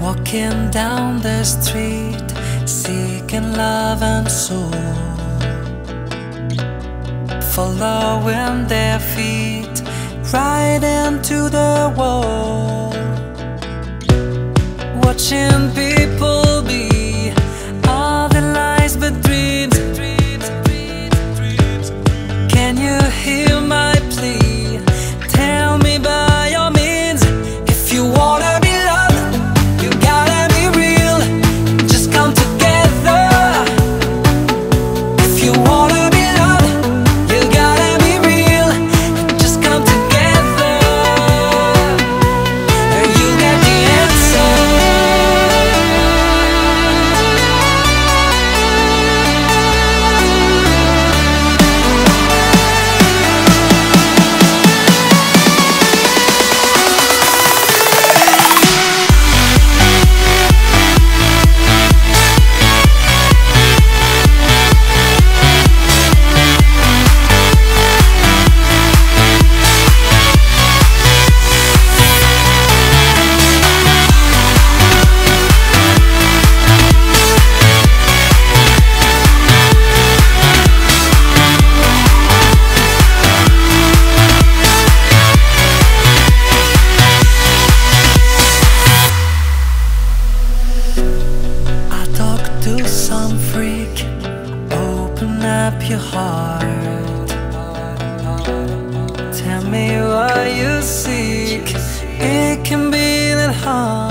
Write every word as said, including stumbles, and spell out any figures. Walking down the street, seeking love and soul, following their feet right into the wall, watching people be other lies but dreams. Can you hear my plea? Tell me by your means, if you wanna be loved, you gotta be real. Just come together. If you wanna be loved, you gotta be real. Just come together, or you got the freak, open up your heart. Tell me what you seek. It can be that hard.